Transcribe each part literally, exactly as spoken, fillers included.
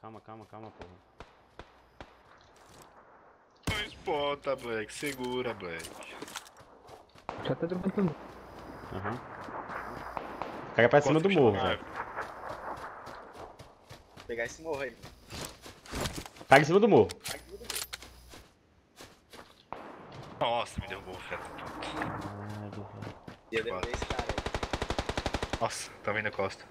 calma, calma, calma, porra. Não espota, Black. Segura, Black. Já tá levantando. Aham. Uhum. O cara é pra cima do morro, velho. Vou pegar esse morro aí. Tá em cima do morro. Nossa, me derrubou o feto. E eu derrubei esse cara aí. Nossa, tá vindo a costa.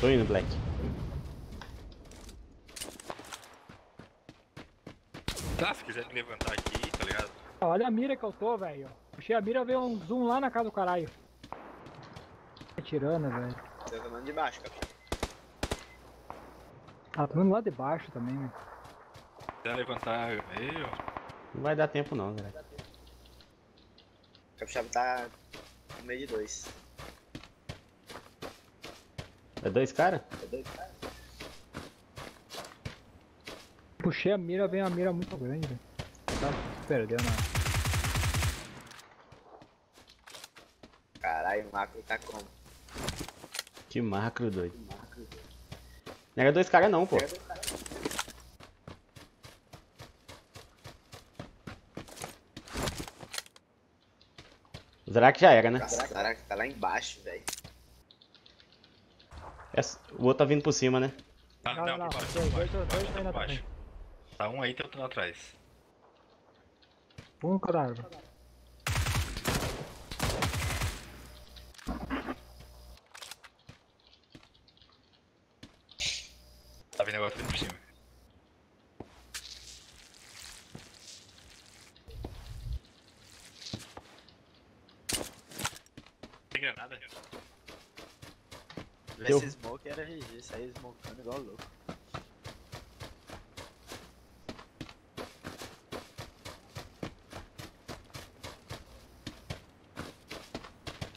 Tô indo, Black. Tá, se quiser me levantar aqui, tá ligado? Olha a mira que eu tô, velho. Puxei a mira, veio um zoom lá na casa do caralho. Tá tirando, velho. Tá tomando de baixo, cara. Ah, tô indo lá de baixo também, velho. Quer levantar meio? Não vai dar tempo não, velho. O capixaba tá no meio de dois. É dois caras? É dois caras. Puxei a mira, vem uma mira muito grande, velho. Tá perdendo nada. Caralho, o macro tá como? Que macro doido. Que macro doido. Não era dois caras não, pô. Não era dois caras. O Zarak já era, né? Nossa, o Zarak tá lá embaixo, velho. Essa... O outro tá vindo por cima, né? Tá, não, não, não, por baixo, dois, por baixo, dois, por baixo. Tá um aí, tem outro lá atrás. Um, caralho. Tá vindo agora, vindo por cima. Tem granada, gente. Esse smoke era R G, saía smokando igual louco.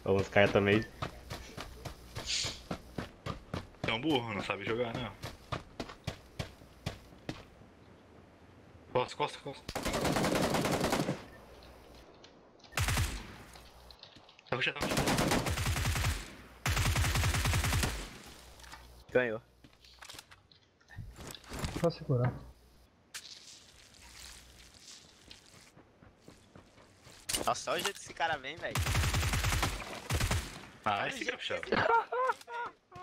Ó, os caras também. Tão burro, não sabe jogar, não. Costa, costa, costa. Tá rushando, tá rushando. Ganhou. Só segurar. Nossa, só o jeito que esse cara vem, velho. Ah, esse capixaba.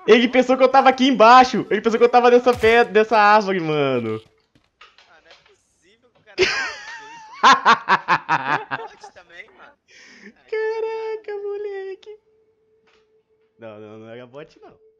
Ele pensou que eu tava aqui embaixo. Ele pensou que eu tava nessa pedra, nessa árvore, mano. Ah, não é possível que o cara tá desse jeito, também, mano. Caraca, moleque. Não, não, não era bot, não.